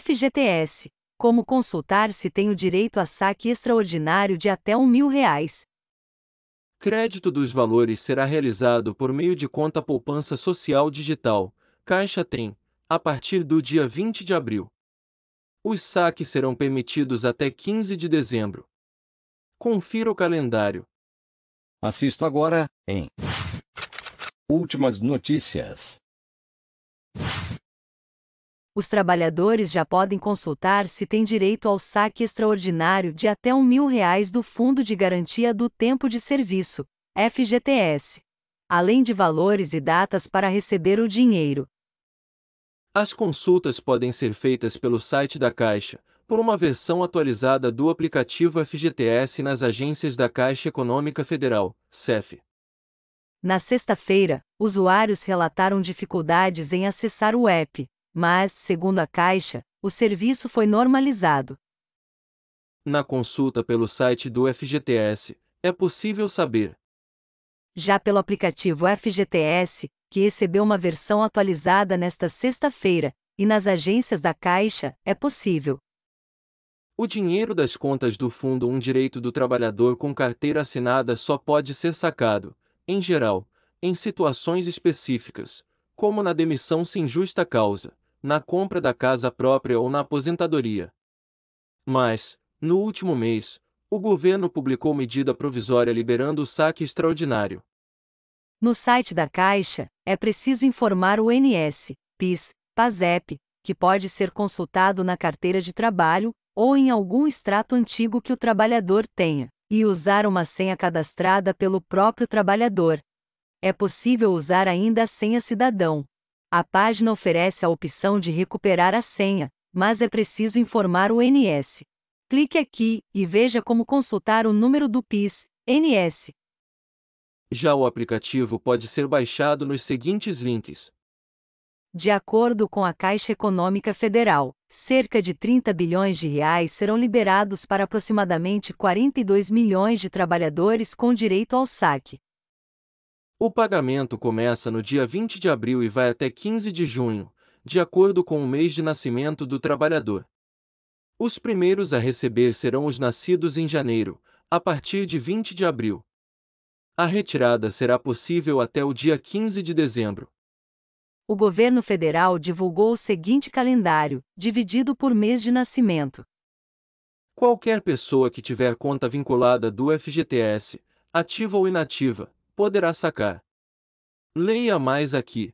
FGTS. Como consultar se tenho direito a saque extraordinário de até R$ 1.000? Crédito dos valores será realizado por meio de conta poupança social digital, Caixa Tem, a partir do dia 20 de abril. Os saques serão permitidos até 15 de dezembro. Confira o calendário. Assista agora em Últimas Notícias. Os trabalhadores já podem consultar se têm direito ao saque extraordinário de até R$ 1.000 do Fundo de Garantia do Tempo de Serviço, FGTS, além de valores e datas para receber o dinheiro. As consultas podem ser feitas pelo site da Caixa, por uma versão atualizada do aplicativo FGTS nas agências da Caixa Econômica Federal, CEF. Na sexta-feira, usuários relataram dificuldades em acessar o app, mas, segundo a Caixa, o serviço foi normalizado. Na consulta pelo site do FGTS, é possível saber. Já pelo aplicativo FGTS, que recebeu uma versão atualizada nesta sexta-feira, e nas agências da Caixa, é possível. O dinheiro das contas do fundo, um direito do trabalhador com carteira assinada, só pode ser sacado, em geral, em situações específicas, como na demissão sem justa causa, na compra da casa própria ou na aposentadoria. Mas, no último mês, o governo publicou medida provisória liberando o saque extraordinário. No site da Caixa, é preciso informar o INSS, PIS, PASEP, que pode ser consultado na carteira de trabalho ou em algum extrato antigo que o trabalhador tenha, e usar uma senha cadastrada pelo próprio trabalhador. É possível usar ainda a senha cidadão. A página oferece a opção de recuperar a senha, mas é preciso informar o INSS. Clique aqui e veja como consultar o número do PIS/NIS. Já o aplicativo pode ser baixado nos seguintes links. De acordo com a Caixa Econômica Federal, cerca de R$ 30 bilhões serão liberados para aproximadamente 42 milhões de trabalhadores com direito ao saque. O pagamento começa no dia 20 de abril e vai até 15 de junho, de acordo com o mês de nascimento do trabalhador. Os primeiros a receber serão os nascidos em janeiro, a partir de 20 de abril. A retirada será possível até o dia 15 de dezembro. O governo federal divulgou o seguinte calendário, dividido por mês de nascimento. Qualquer pessoa que tiver conta vinculada do FGTS, ativa ou inativa, poderá sacar. Leia mais aqui.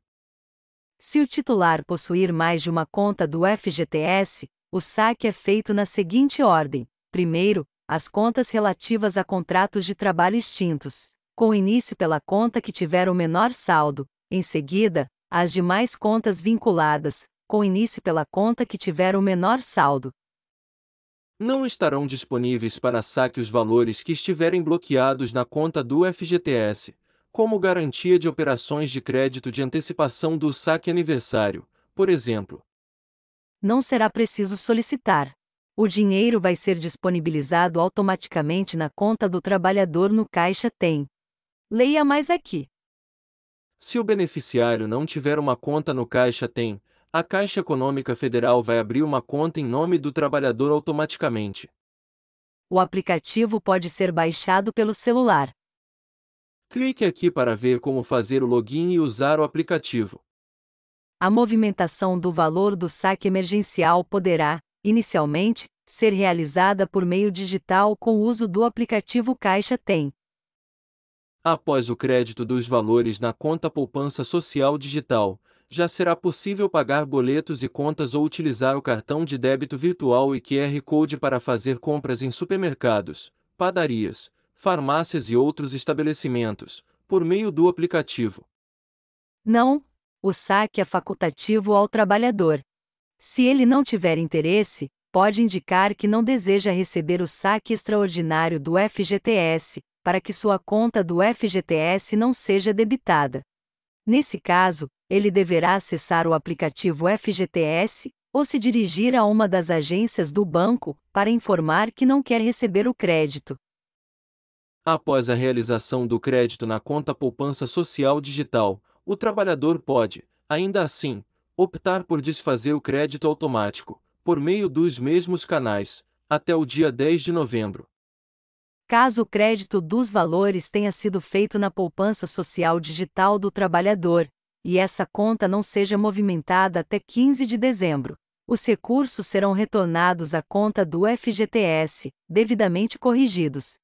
Se o titular possuir mais de uma conta do FGTS, o saque é feito na seguinte ordem: primeiro, as contas relativas a contratos de trabalho extintos, com início pela conta que tiver o menor saldo; em seguida, as demais contas vinculadas, com início pela conta que tiver o menor saldo. Não estarão disponíveis para saque os valores que estiverem bloqueados na conta do FGTS, como garantia de operações de crédito de antecipação do saque aniversário, por exemplo. Não será preciso solicitar. O dinheiro vai ser disponibilizado automaticamente na conta do trabalhador no Caixa Tem. Leia mais aqui. Se o beneficiário não tiver uma conta no Caixa Tem, a Caixa Econômica Federal vai abrir uma conta em nome do trabalhador automaticamente. O aplicativo pode ser baixado pelo celular. Clique aqui para ver como fazer o login e usar o aplicativo. A movimentação do valor do saque emergencial poderá, inicialmente, ser realizada por meio digital com o uso do aplicativo Caixa Tem. Após o crédito dos valores na conta poupança social digital, já será possível pagar boletos e contas ou utilizar o cartão de débito virtual e QR Code para fazer compras em supermercados, padarias, farmácias e outros estabelecimentos, por meio do aplicativo. Não, o saque é facultativo ao trabalhador. Se ele não tiver interesse, pode indicar que não deseja receber o saque extraordinário do FGTS, para que sua conta do FGTS não seja debitada. Nesse caso, ele deverá acessar o aplicativo FGTS ou se dirigir a uma das agências do banco para informar que não quer receber o crédito. Após a realização do crédito na conta poupança social digital, o trabalhador pode, ainda assim, optar por desfazer o crédito automático, por meio dos mesmos canais, até o dia 10 de novembro. Caso o crédito dos valores tenha sido feito na poupança social digital do trabalhador, e essa conta não seja movimentada até 15 de dezembro, os recursos serão retornados à conta do FGTS, devidamente corrigidos.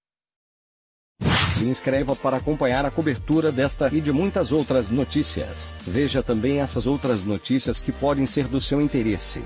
Se inscreva para acompanhar a cobertura desta e de muitas outras notícias. Veja também essas outras notícias que podem ser do seu interesse.